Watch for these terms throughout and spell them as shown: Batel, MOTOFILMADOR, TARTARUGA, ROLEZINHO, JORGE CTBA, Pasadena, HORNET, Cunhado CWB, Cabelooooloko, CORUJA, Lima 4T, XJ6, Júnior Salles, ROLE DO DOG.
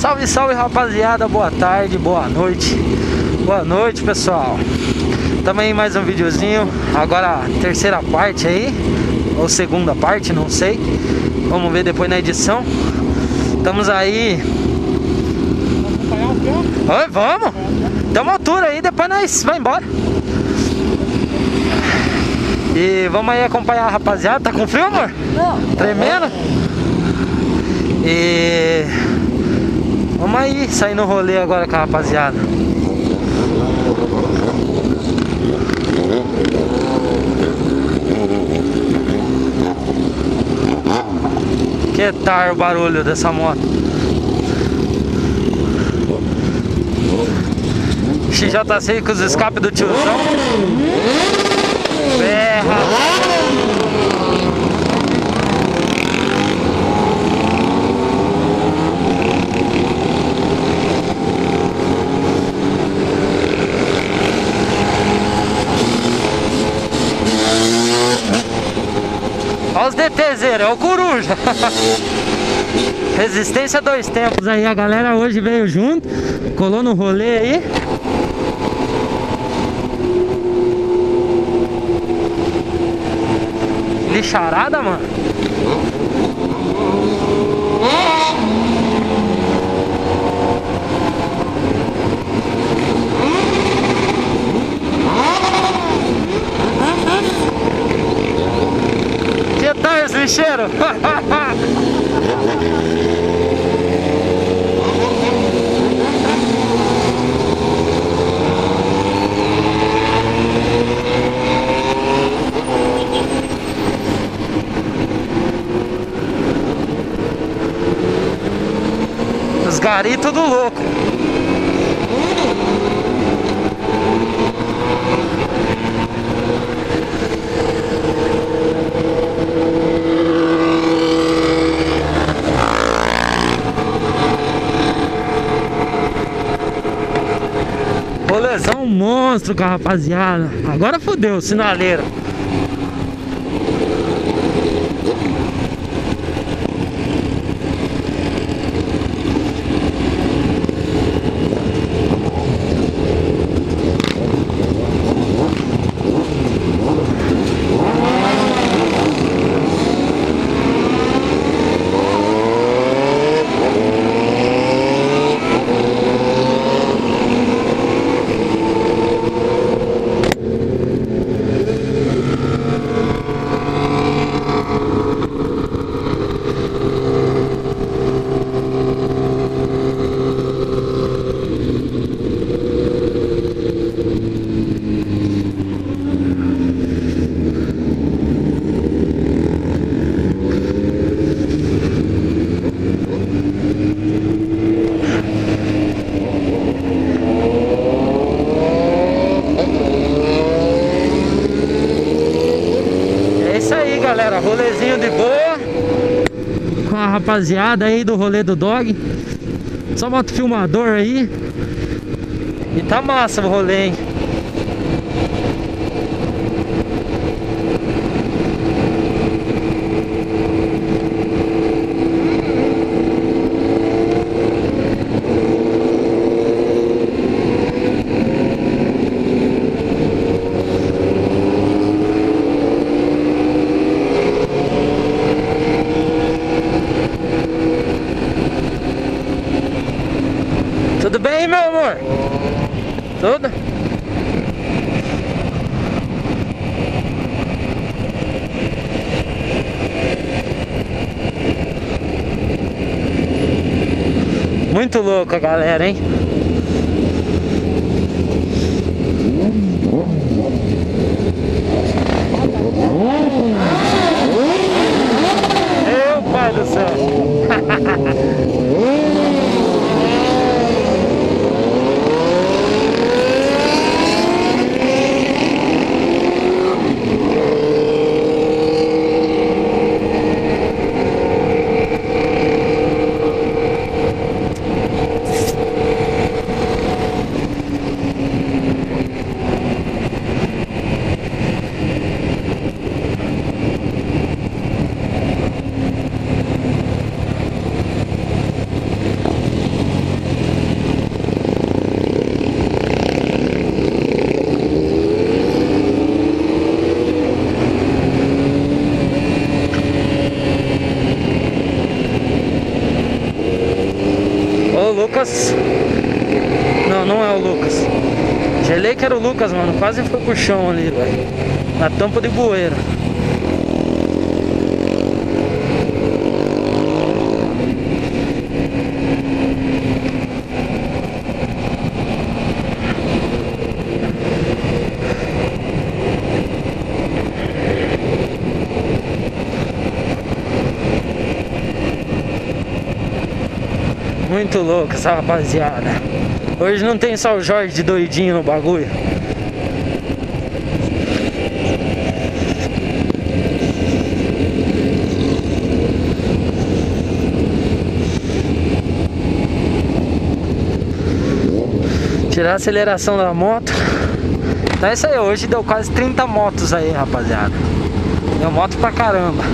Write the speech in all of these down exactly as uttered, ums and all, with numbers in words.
Salve, salve, rapaziada, boa tarde, boa noite. Boa noite, pessoal. Tamo aí em mais um videozinho. Agora a terceira parte aí, ou segunda parte, não sei. Vamos ver depois na edição. Estamos aí. Oi, vamos. Dá uma altura aí, depois nós vai embora. E vamos aí acompanhar a rapaziada. Tá com frio, amor? Não. Tremendo? E vamos aí sair no rolê agora com a rapaziada. Que tal o barulho dessa moto? X J seis com os escapes do tiozão. Berra! D T zero, é o Coruja. Resistência dois tempos aí. A galera hoje veio junto, colou no rolê aí. Lixarada, mano. Cheiro. Os garitos do louco. Rolezão monstro com a rapaziada. Agora fodeu, sinaleira. Rolezinho de boa com a rapaziada aí do rolê do dog. Só moto filmador aí. E tá massa o rolê, hein? Tudo bem, meu amor? Tudo? Muito louco a galera, hein? Meu pai do céu! Lucas. Não, não é o Lucas. Gelei que era o Lucas, mano. Quase ficou pro chão ali, velho. Na tampa de bueira. Muito louco essa rapaziada. Hoje não tem só o Jorge doidinho no bagulho. Tirar a aceleração da moto. Então é isso aí, hoje deu quase trinta motos aí, rapaziada. Deu moto pra caramba.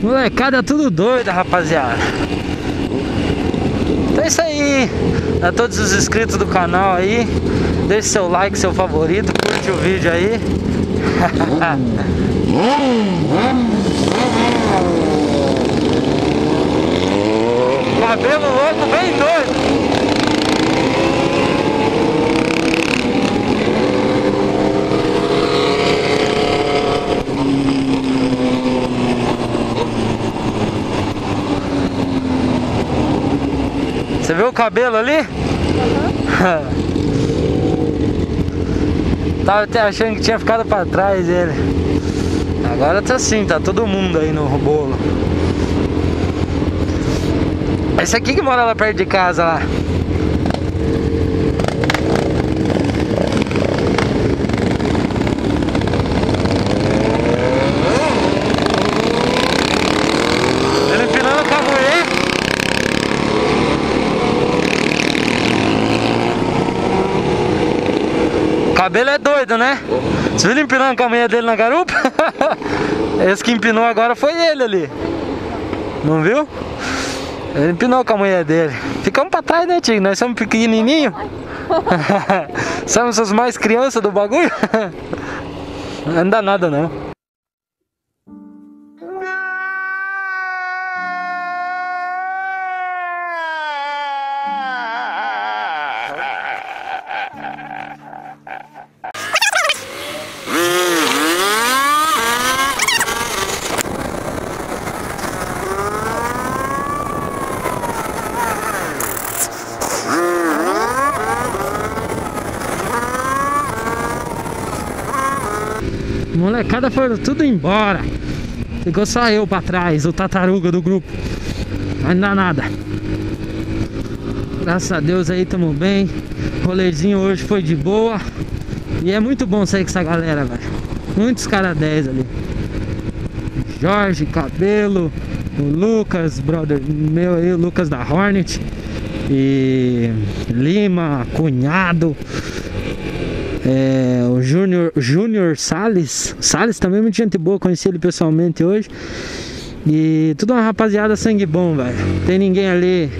Molecada tudo doida, rapaziada. Então é isso aí. A todos os inscritos do canal aí, deixe seu like, seu favorito, curte o vídeo aí. Cabelo louco, bem doido. Você viu o cabelo ali? Uhum. Tava até achando que tinha ficado pra trás ele. Agora tá assim, tá todo mundo aí no bolo. Esse aqui que mora lá perto de casa lá. O cabelo é doido, né? Você viu ele empinando com a mulher dele na garupa? Esse que empinou agora foi ele ali. Não viu? Ele empinou com a mulher dele. Ficamos pra trás, né, Tigre? Nós somos pequenininhos. Somos os mais crianças do bagulho. Não dá nada, não. Molecada foram tudo embora. Ficou só eu pra trás, o tartaruga do grupo. Mas não dá nada. Graças a Deus aí tamo bem. Rolezinho hoje foi de boa. E é muito bom sair com essa galera, velho. Muitos caras dez ali. Jorge, Cabelo, o Lucas, brother meu aí, o Lucas da Hornet. E Lima, cunhado. É, o Júnior Júnior Salles Salles também, muita gente boa, conheci ele pessoalmente hoje. E tudo uma rapaziada sangue bom, velho. Tem ninguém ali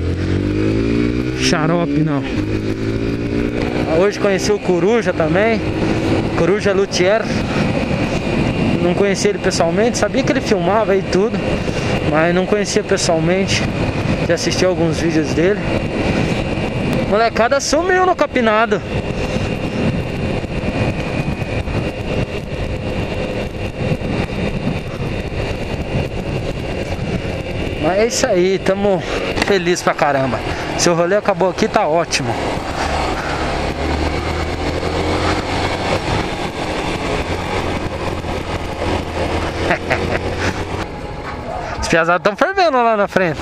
xarope, não. Hoje conheci o Coruja também, Coruja Luthier. Não conheci ele pessoalmente, sabia que ele filmava e tudo, mas não conhecia pessoalmente. Já assisti alguns vídeos dele. Molecada sumiu no capinado. É isso aí, tamo feliz pra caramba. Se o rolê acabou aqui, tá ótimo. Os piazados tão fervendo lá na frente.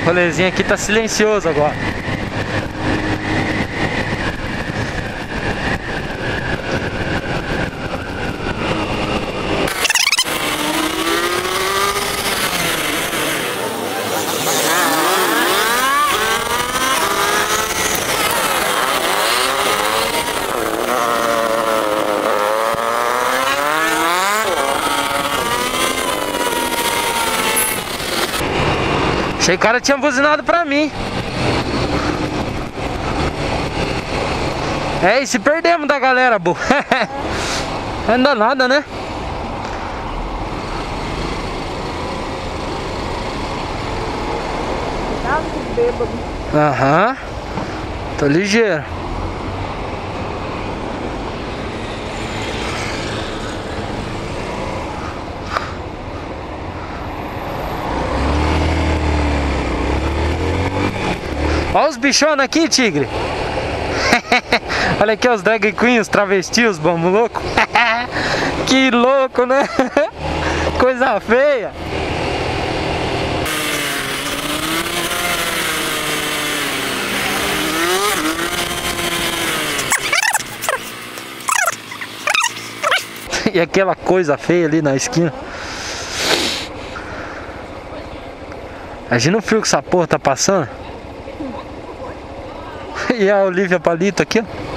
O rolezinho aqui tá silencioso agora. O cara tinha buzinado pra mim. É, e se perdemos da galera, bo. Não dá nada, né? Aham. Tô ligeiro. Olha os bichona aqui, tigre. Olha aqui os drag queens, os travestis, os bambu louco. Que louco, né? Coisa feia. E aquela coisa feia ali na esquina. Imagina o frio que essa porra tá passando. E a Olivia Palito aqui, ó.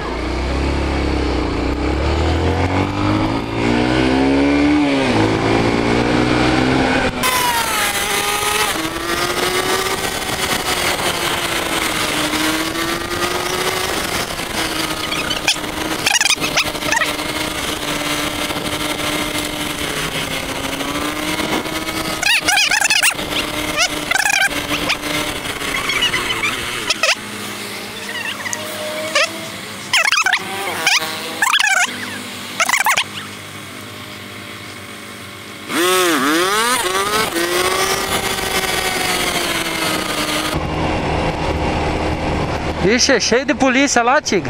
Ixi, é cheio de polícia lá, tigre.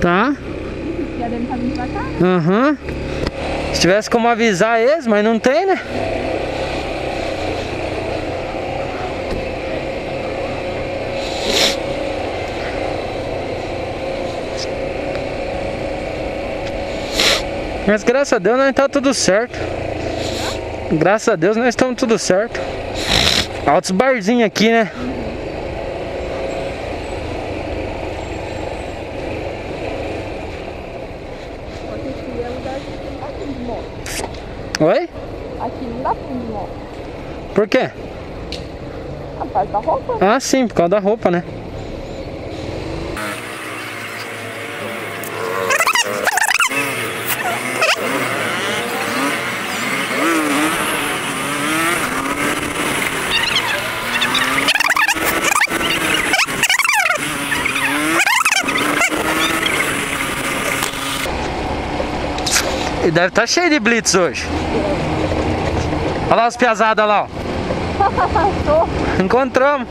Tá? Já deve estar vindo pra cá? Aham. Se tivesse como avisar eles, mas não tem, né? Mas graças a Deus nós tá tudo certo. Graças a Deus nós estamos tudo certo. Altos barzinhos aqui, né? Oi? Aqui não dá pra ir de moto. Por quê? Ah, por causa da roupa? Ah, sim, por causa da roupa, né? E deve estar cheio de blitz hoje. Olha lá os piazadas lá, ó. Encontramos.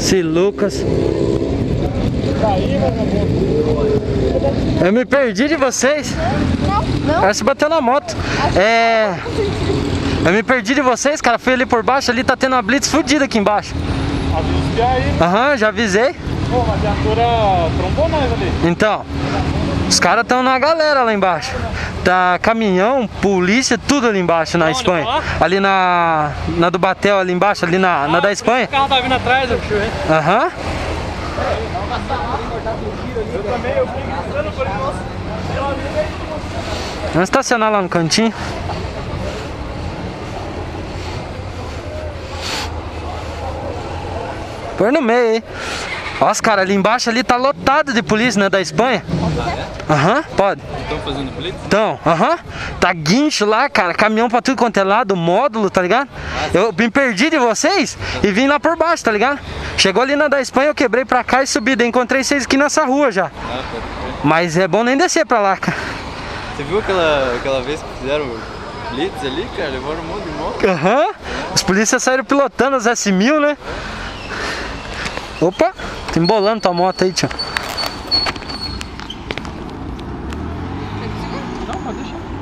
Se Lucas, eu me perdi de vocês. Não, não. Você bateu na moto. É, eu me perdi de vocês, cara. Fui ali por baixo, ali tá tendo uma blitz fodida aqui embaixo. Aham, já avisei. Pô, mas a viatura trombou nós ali. Então, os caras estão na galera lá embaixo. Tá caminhão, polícia, tudo ali embaixo na Espanha. Ali na, na do Batel, ali embaixo, ali na, ah, na da Espanha. O carro tá vindo atrás, eu puxei. Aham. Eu também, eu fiquei gritando, falei, nossa, pela vida aí. Vamos estacionar lá no cantinho. Põe no meio, hein? Nossa, cara, ali embaixo ali tá lotado de polícia, né? Da Espanha. Aham, uhum, pode. Estão fazendo polícia? Então, aham. Uhum. Tá guincho lá, cara. Caminhão pra tudo quanto é lado, módulo, tá ligado? Eu me perdi de vocês e vim lá por baixo, tá ligado? Chegou ali na da Espanha, eu quebrei pra cá e subi. Daí encontrei vocês aqui nessa rua já. Ah, pode. Mas é bom nem descer pra lá, cara. Você viu aquela, aquela vez que fizeram blitz ali, cara? Levaram um monte de moto. Aham. Uhum. Os polícias saíram pilotando os S mil, né? Opa, tá embolando tua moto aí, tio. Não, pode deixar.